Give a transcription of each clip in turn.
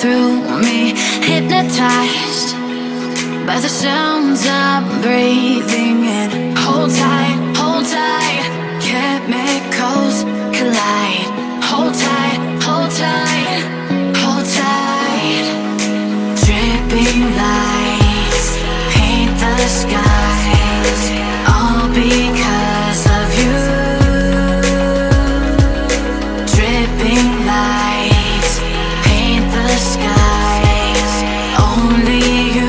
through me, hypnotized by the sounds I'm breathing in. Hold tight, chemicals collide. Hold tight, hold tight, hold tight. Dripping lights paint the skies, all because of you. Dripping lights paint the skies, only you.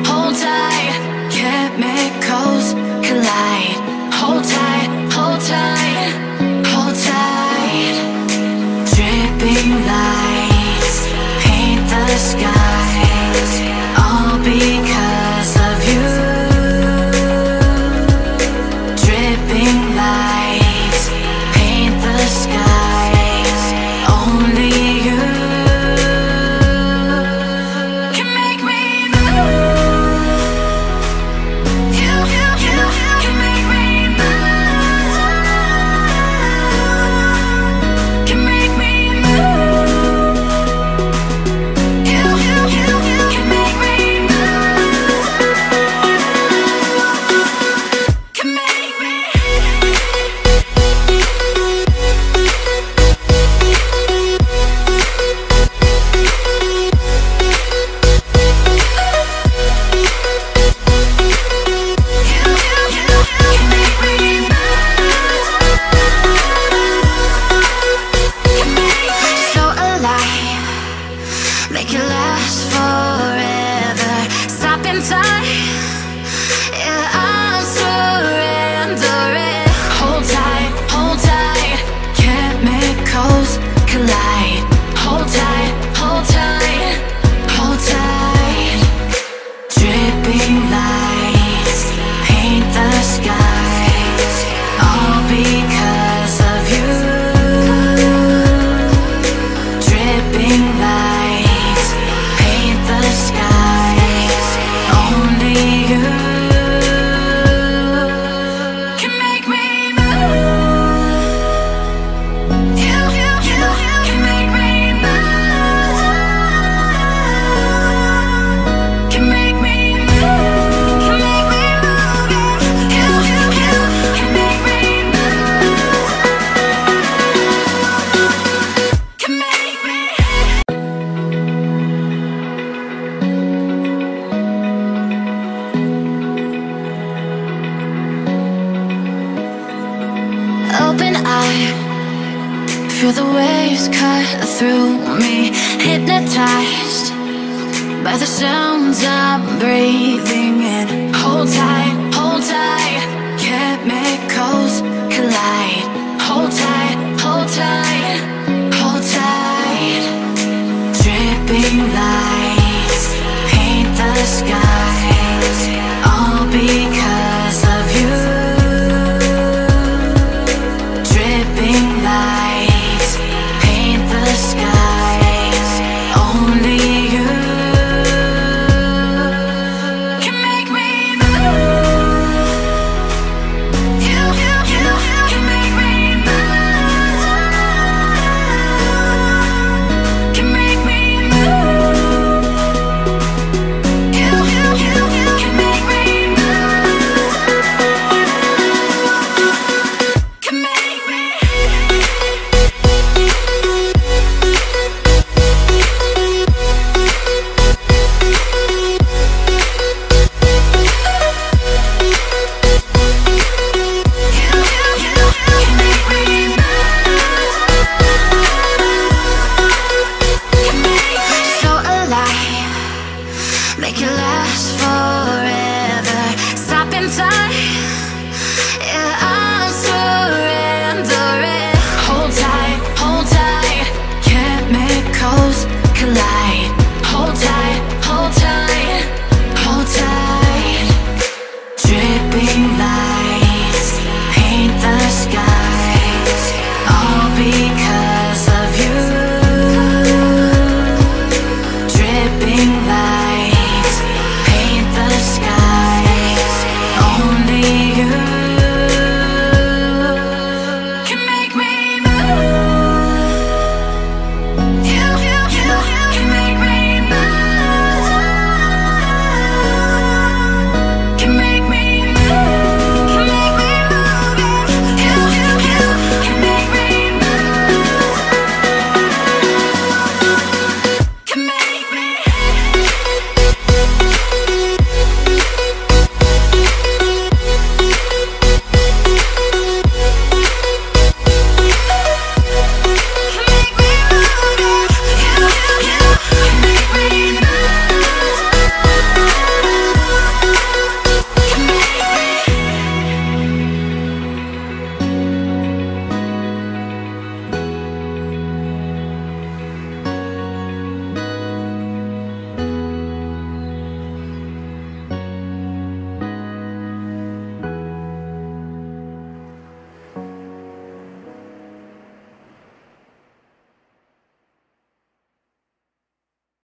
chemicals collide. Hold tight, hold tight. Dripping lights paint the skies, all because of you. Lights paint the skies, only feel the waves cut through me, hypnotized by the sounds I'm breathing in. Hold tight, chemicals collide. Hold tight, hold tight, hold tight. Dripping lights paint the skies, all because of you. Dripping lights paint the skies, only you. Make it last forever. Stop in time.